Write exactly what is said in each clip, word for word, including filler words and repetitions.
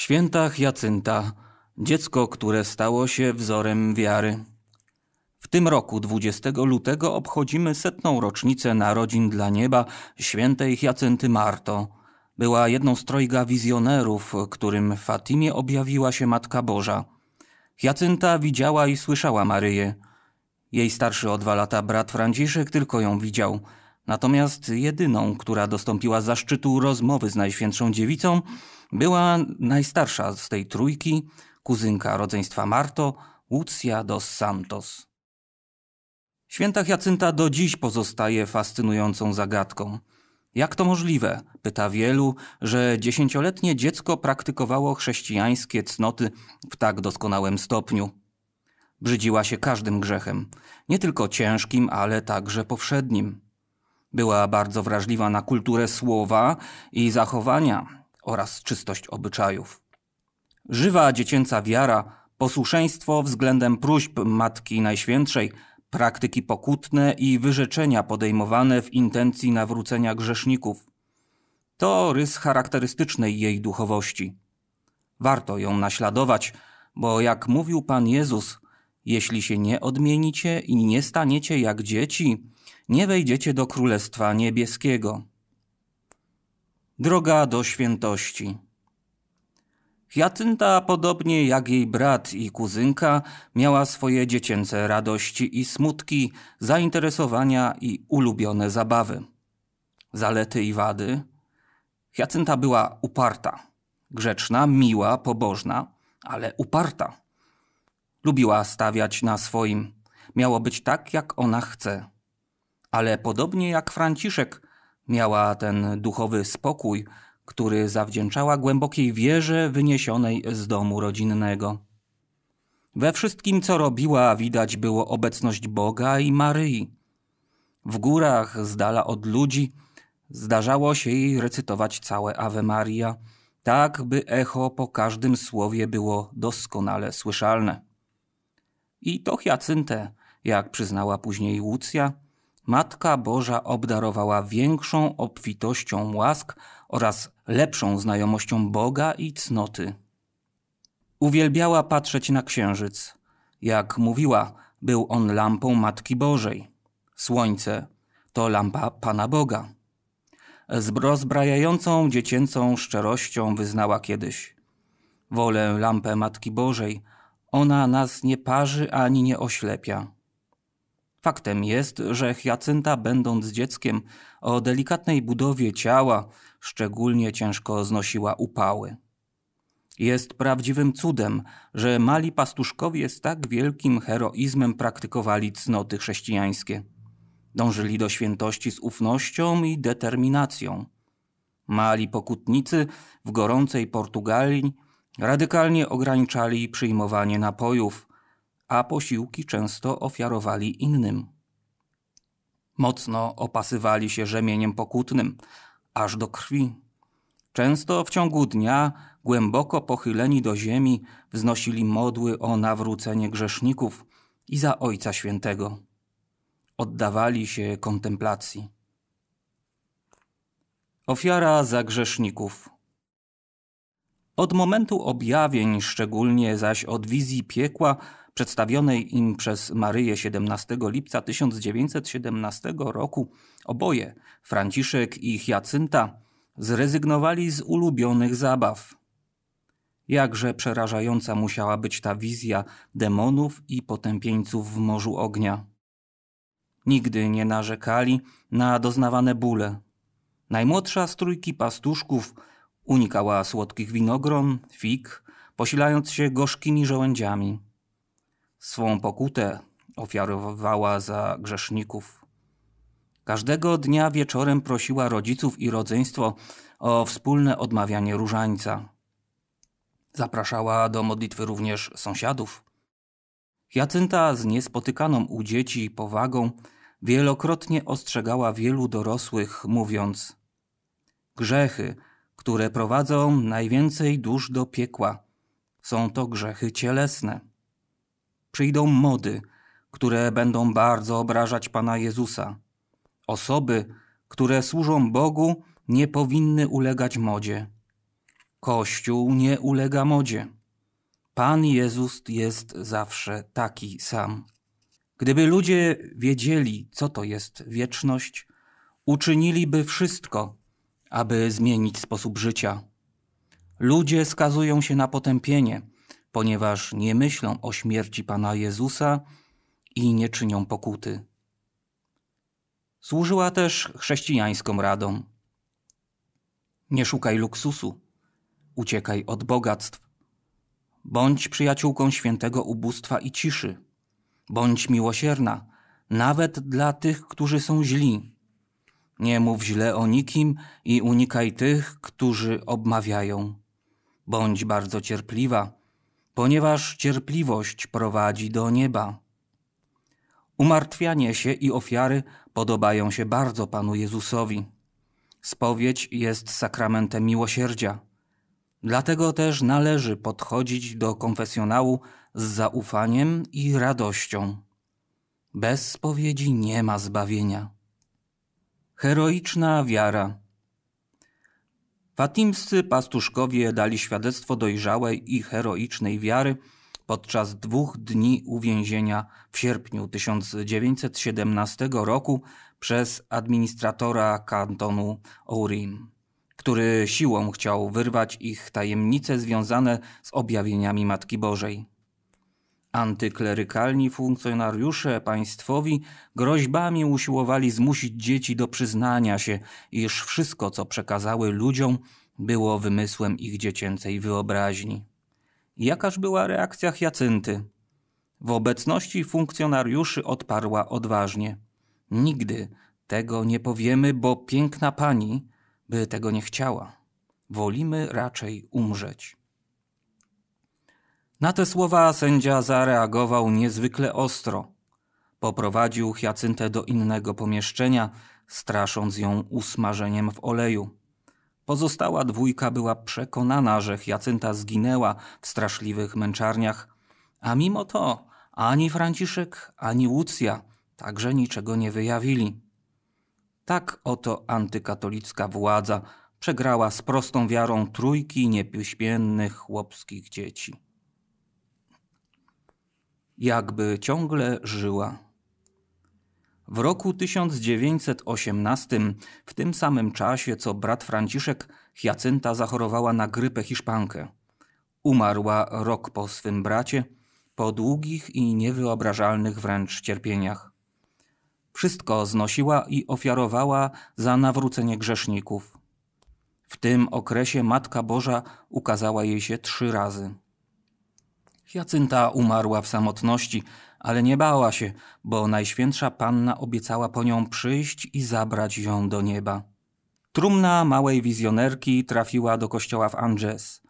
Święta Jacynta, dziecko, które stało się wzorem wiary. W tym roku dwudziestego lutego obchodzimy setną rocznicę narodzin dla nieba świętej Jacynty Marto. Była jedną z trojga wizjonerów, którym w Fatimie objawiła się Matka Boża. Jacynta widziała i słyszała Maryję. Jej starszy o dwa lata brat Franciszek tylko ją widział. Natomiast jedyną, która dostąpiła zaszczytu rozmowy z Najświętszą Dziewicą, była najstarsza z tej trójki, kuzynka rodzeństwa Marto, Łucja dos Santos. Święta Jacynta do dziś pozostaje fascynującą zagadką. Jak to możliwe, pyta wielu, że dziesięcioletnie dziecko praktykowało chrześcijańskie cnoty w tak doskonałym stopniu. Brzydziła się każdym grzechem, nie tylko ciężkim, ale także powszednim. Była bardzo wrażliwa na kulturę słowa i zachowania oraz czystość obyczajów. Żywa dziecięca wiara, posłuszeństwo względem próśb Matki Najświętszej, praktyki pokutne i wyrzeczenia podejmowane w intencji nawrócenia grzeszników. To rys charakterystyczny jej duchowości. Warto ją naśladować, bo jak mówił Pan Jezus, jeśli się nie odmienicie i nie staniecie jak dzieci, nie wejdziecie do Królestwa Niebieskiego. Droga do świętości. Jacynta, podobnie jak jej brat i kuzynka, miała swoje dziecięce radości i smutki, zainteresowania i ulubione zabawy. Zalety i wady. Jacynta była uparta. Grzeczna, miła, pobożna, ale uparta. Lubiła stawiać na swoim. Miało być tak, jak ona chce. Ale podobnie jak Franciszek, miała ten duchowy spokój, który zawdzięczała głębokiej wierze wyniesionej z domu rodzinnego. We wszystkim, co robiła, widać było obecność Boga i Maryi. W górach, z dala od ludzi, zdarzało się jej recytować całe Ave Maria, tak by echo po każdym słowie było doskonale słyszalne. I to Jacyntę, jak przyznała później Łucja, Matka Boża obdarowała większą obfitością łask oraz lepszą znajomością Boga i cnoty. Uwielbiała patrzeć na księżyc. Jak mówiła, był on lampą Matki Bożej. Słońce to lampa Pana Boga. Z rozbrajającą dziecięcą szczerością wyznała kiedyś: wolę lampę Matki Bożej, ona nas nie parzy ani nie oślepia. Faktem jest, że Jacynta, będąc dzieckiem o delikatnej budowie ciała, szczególnie ciężko znosiła upały. Jest prawdziwym cudem, że mali pastuszkowie z tak wielkim heroizmem praktykowali cnoty chrześcijańskie. Dążyli do świętości z ufnością i determinacją. Mali pokutnicy w gorącej Portugalii radykalnie ograniczali przyjmowanie napojów, a posiłki często ofiarowali innym. Mocno opasywali się rzemieniem pokutnym, aż do krwi. Często w ciągu dnia, głęboko pochyleni do ziemi, wznosili modły o nawrócenie grzeszników i za Ojca Świętego. Oddawali się kontemplacji. Ofiara za grzeszników. Od momentu objawień, szczególnie zaś od wizji piekła, przedstawionej im przez Maryję siedemnastego lipca tysiąc dziewięćset siedemnastego roku, oboje, Franciszek i Jacynta, zrezygnowali z ulubionych zabaw. Jakże przerażająca musiała być ta wizja demonów i potępieńców w morzu ognia. Nigdy nie narzekali na doznawane bóle. Najmłodsza z trójki pastuszków unikała słodkich winogron, fig, posilając się gorzkimi żołędziami. Swą pokutę ofiarowała za grzeszników. Każdego dnia wieczorem prosiła rodziców i rodzeństwo o wspólne odmawianie różańca. Zapraszała do modlitwy również sąsiadów. Jacynta z niespotykaną u dzieci powagą wielokrotnie ostrzegała wielu dorosłych, mówiąc: grzechy, które prowadzą najwięcej dusz do piekła, są to grzechy cielesne. Przyjdą mody, które będą bardzo obrażać Pana Jezusa. Osoby, które służą Bogu, nie powinny ulegać modzie. Kościół nie ulega modzie. Pan Jezus jest zawsze taki sam. Gdyby ludzie wiedzieli, co to jest wieczność, uczyniliby wszystko, aby zmienić sposób życia. Ludzie skazują się na potępienie, ponieważ nie myślą o śmierci Pana Jezusa i nie czynią pokuty. Służyła też chrześcijańską radą. Nie szukaj luksusu, uciekaj od bogactw. Bądź przyjaciółką świętego ubóstwa i ciszy. Bądź miłosierna, nawet dla tych, którzy są źli. Nie mów źle o nikim i unikaj tych, którzy obmawiają. Bądź bardzo cierpliwa, ponieważ cierpliwość prowadzi do nieba. Umartwianie się i ofiary podobają się bardzo Panu Jezusowi. Spowiedź jest sakramentem miłosierdzia. Dlatego też należy podchodzić do konfesjonału z zaufaniem i radością. Bez spowiedzi nie ma zbawienia. Heroiczna wiara. Fatimscy pastuszkowie dali świadectwo dojrzałej i heroicznej wiary podczas dwóch dni uwięzienia w sierpniu tysiąc dziewięćset siedemnastego roku przez administratora kantonu Ourem, który siłą chciał wyrwać ich tajemnice związane z objawieniami Matki Bożej. Antyklerykalni funkcjonariusze państwowi groźbami usiłowali zmusić dzieci do przyznania się, iż wszystko, co przekazały ludziom, było wymysłem ich dziecięcej wyobraźni. Jakaż była reakcja Jacynty? W obecności funkcjonariuszy odparła odważnie: nigdy tego nie powiemy, bo piękna pani by tego nie chciała. Wolimy raczej umrzeć. Na te słowa sędzia zareagował niezwykle ostro. Poprowadził Jacyntę do innego pomieszczenia, strasząc ją usmażeniem w oleju. Pozostała dwójka była przekonana, że Jacynta zginęła w straszliwych męczarniach, a mimo to ani Franciszek, ani Łucja także niczego nie wyjawili. Tak oto antykatolicka władza przegrała z prostą wiarą trójki niepiśmiennych chłopskich dzieci. Jakby ciągle żyła. W roku tysiąc dziewięćset osiemnastym, w tym samym czasie co brat Franciszek, Jacynta zachorowała na grypę hiszpankę. Umarła rok po swym bracie, po długich i niewyobrażalnych wręcz cierpieniach. Wszystko znosiła i ofiarowała za nawrócenie grzeszników. W tym okresie Matka Boża ukazała jej się trzy razy. Jacynta umarła w samotności, ale nie bała się, bo Najświętsza Panna obiecała po nią przyjść i zabrać ją do nieba. Trumna małej wizjonerki trafiła do kościoła w Angers.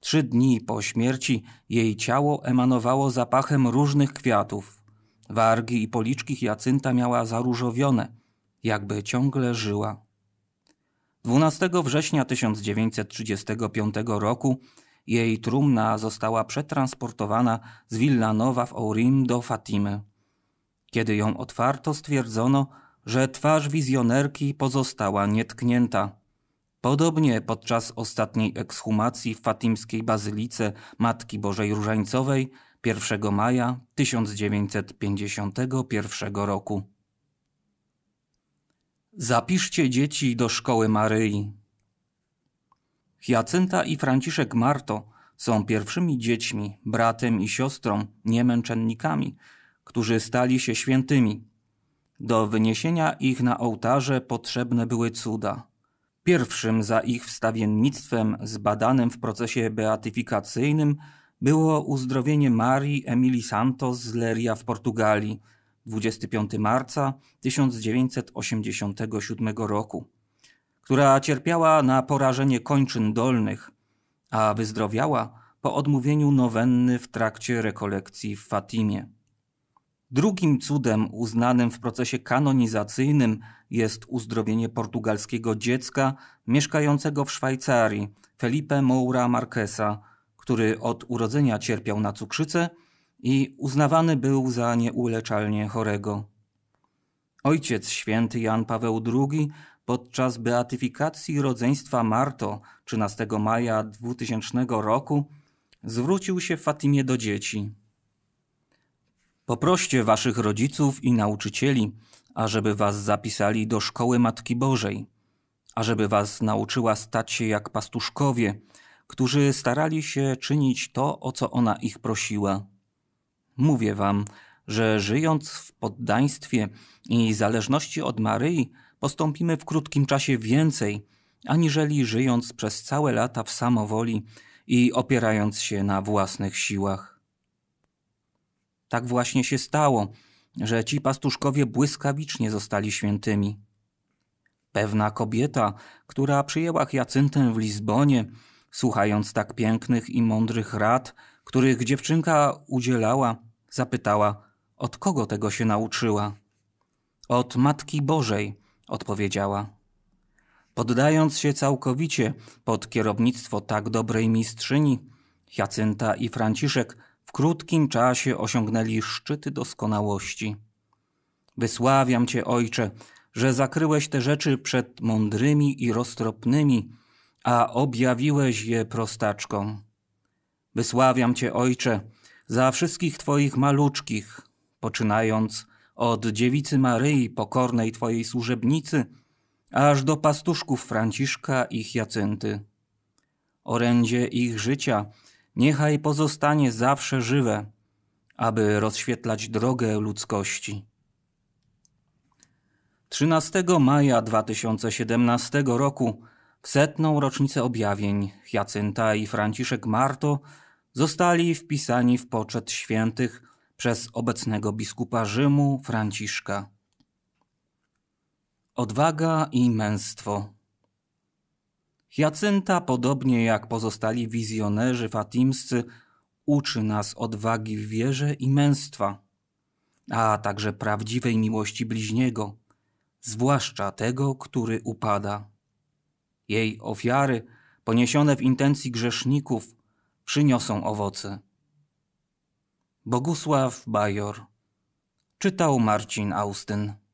Trzy dni po śmierci jej ciało emanowało zapachem różnych kwiatów. Wargi i policzki Jacynta miała zaróżowione, jakby ciągle żyła. dwunastego września tysiąc dziewięćset trzydziestego piątego roku jej trumna została przetransportowana z Villanowa w Ourem do Fatimy. Kiedy ją otwarto, stwierdzono, że twarz wizjonerki pozostała nietknięta. Podobnie podczas ostatniej ekshumacji w fatimskiej bazylice Matki Bożej Różańcowej pierwszego maja tysiąc dziewięćset pięćdziesiątego pierwszego roku. Zapiszcie dzieci do szkoły Maryi. Jacynta i Franciszek Marto są pierwszymi dziećmi, bratem i siostrą, nie męczennikami, którzy stali się świętymi. Do wyniesienia ich na ołtarze potrzebne były cuda. Pierwszym za ich wstawiennictwem zbadanym w procesie beatyfikacyjnym było uzdrowienie Marii Emilii Santos z Leria w Portugalii dwudziestego piątego marca tysiąc dziewięćset osiemdziesiątego siódmego roku, która cierpiała na porażenie kończyn dolnych, a wyzdrowiała po odmówieniu nowenny w trakcie rekolekcji w Fatimie. Drugim cudem uznanym w procesie kanonizacyjnym jest uzdrowienie portugalskiego dziecka mieszkającego w Szwajcarii, Felipe Moura Marquesa, który od urodzenia cierpiał na cukrzycę i uznawany był za nieuleczalnie chorego. Ojciec Święty Jan Paweł drugi Podczas beatyfikacji rodzeństwa Marto trzynastego maja dwutysięcznego roku zwrócił się Fatimie do dzieci. Poproście waszych rodziców i nauczycieli, ażeby was zapisali do szkoły Matki Bożej, ażeby was nauczyła stać się jak pastuszkowie, którzy starali się czynić to, o co ona ich prosiła. Mówię wam, że żyjąc w poddaństwie i zależności od Maryi, postąpimy w krótkim czasie więcej, aniżeli żyjąc przez całe lata w samowoli i opierając się na własnych siłach. Tak właśnie się stało, że ci pastuszkowie błyskawicznie zostali świętymi. Pewna kobieta, która przyjęła Jacyntę w Lizbonie, słuchając tak pięknych i mądrych rad, których dziewczynka udzielała, zapytała, od kogo tego się nauczyła. Od Matki Bożej, odpowiedziała. Poddając się całkowicie pod kierownictwo tak dobrej mistrzyni, Jacynta i Franciszek w krótkim czasie osiągnęli szczyty doskonałości. Wysławiam Cię, Ojcze, że zakryłeś te rzeczy przed mądrymi i roztropnymi, a objawiłeś je prostaczkom. Wysławiam Cię, Ojcze, za wszystkich Twoich maluczkich, poczynając od dziewicy Maryi, pokornej Twojej służebnicy, aż do pastuszków Franciszka i Jacynty. Orędzie ich życia niechaj pozostanie zawsze żywe, aby rozświetlać drogę ludzkości. trzynastego maja dwa tysiące siedemnastego roku, w setną rocznicę objawień, Jacynta i Franciszek Marto zostali wpisani w poczet świętych przez obecnego biskupa Rzymu Franciszka. Odwaga i męstwo. Jacynta, podobnie jak pozostali wizjonerzy fatimscy, uczy nas odwagi w wierze i męstwa, a także prawdziwej miłości bliźniego, zwłaszcza tego, który upada. Jej ofiary, poniesione w intencji grzeszników, przyniosą owoce. Bogusław Bajor. Czytał Marcin Austyn.